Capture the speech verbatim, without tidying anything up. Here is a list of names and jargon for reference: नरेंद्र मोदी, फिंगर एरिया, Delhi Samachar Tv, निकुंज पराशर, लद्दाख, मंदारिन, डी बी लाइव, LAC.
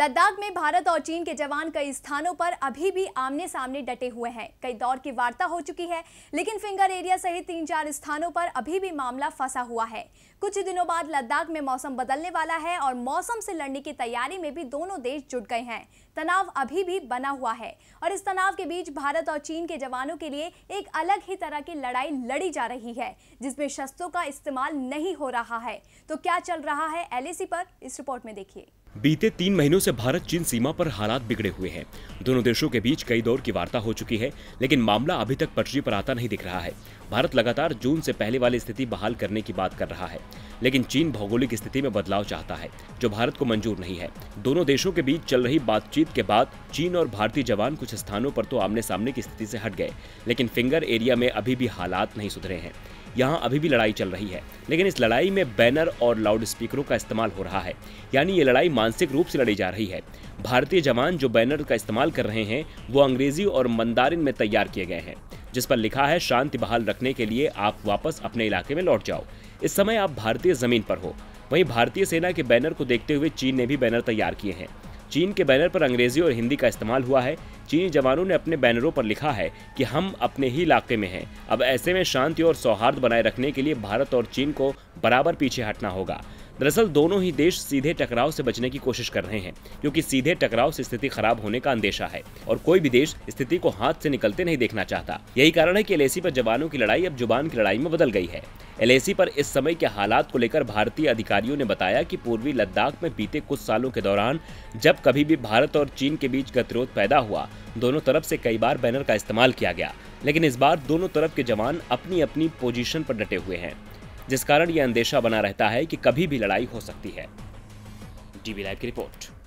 लद्दाख में भारत और चीन के जवान कई स्थानों पर अभी भी आमने सामने डटे हुए हैं। कई दौर की वार्ता हो चुकी है, लेकिन फिंगर एरिया सहित तीन चार स्थानों पर अभी भी मामला फंसा हुआ है। कुछ दिनों बाद लद्दाख में मौसम बदलने वाला है और मौसम से लड़ने की तैयारी में भी दोनों देश जुट गए हैं। तनाव अभी भी बना हुआ है और इस तनाव के बीच भारत और चीन के जवानों के लिए एक अलग ही तरह की लड़ाई लड़ी जा रही है, जिसमें शस्त्रों का इस्तेमाल नहीं हो रहा है। तो क्या चल रहा है एल ए सी पर, इस रिपोर्ट में देखिए। बीते तीन महीनों से भारत चीन सीमा पर हालात बिगड़े हुए हैं। दोनों देशों के बीच कई दौर की वार्ता हो चुकी है, लेकिन मामला अभी तक पटरी पर आता नहीं दिख रहा है। भारत लगातार जून से पहले वाली स्थिति बहाल करने की बात कर रहा है, लेकिन चीन भौगोलिक स्थिति में बदलाव चाहता है, जो भारत को मंजूर नहीं है। दोनों देशों के बीच चल रही बातचीत के बाद चीन और भारतीय जवान कुछ स्थानों पर तो आमने सामने की स्थिति से हट गए, लेकिन फिंगर एरिया में अभी भी हालात नहीं सुधरे हैं। यहाँ अभी भी लड़ाई चल रही है, लेकिन इस लड़ाई में बैनर और लाउड स्पीकरों का इस्तेमाल हो रहा है, यानी ये लड़ाई मानसिक रूप से लड़ी जा रही है। भारतीय जवान जो बैनर का इस्तेमाल कर रहे हैं वो अंग्रेजी और मंदारिन में तैयार किए गए हैं, जिस पर लिखा है, शांति बहाल रखने के लिए आप वापस अपने इलाके में लौट जाओ, इस समय आप भारतीय जमीन पर हो। वहीं भारतीय सेना के बैनर को देखते हुए चीन ने भी बैनर तैयार किए हैं। चीन के बैनर पर अंग्रेजी और हिंदी का इस्तेमाल हुआ है। चीनी जवानों ने अपने बैनरों पर लिखा है कि हम अपने ही इलाके में हैं, अब ऐसे में शांति और सौहार्द बनाए रखने के लिए भारत और चीन को बराबर पीछे हटना होगा। दरअसल दोनों ही देश सीधे टकराव से बचने की कोशिश कर रहे हैं, क्योंकि सीधे टकराव से स्थिति खराब होने का अंदेशा है और कोई भी देश स्थिति को हाथ से निकलते नहीं देखना चाहता। यही कारण है कि एल ए सी पर जवानों की लड़ाई अब जुबान की लड़ाई में बदल गई है। एल ए सी पर इस समय के हालात को लेकर भारतीय अधिकारियों ने बताया कि पूर्वी लद्दाख में बीते कुछ सालों के दौरान जब कभी भी भारत और चीन के बीच गतिरोध पैदा हुआ, दोनों तरफ से कई बार बैनर का इस्तेमाल किया गया, लेकिन इस बार दोनों तरफ के जवान अपनी अपनी पोजीशन पर डटे हुए हैं, जिस कारण यह अंदेशा बना रहता है कि कभी भी लड़ाई हो सकती है। डी बी लाइव की रिपोर्ट।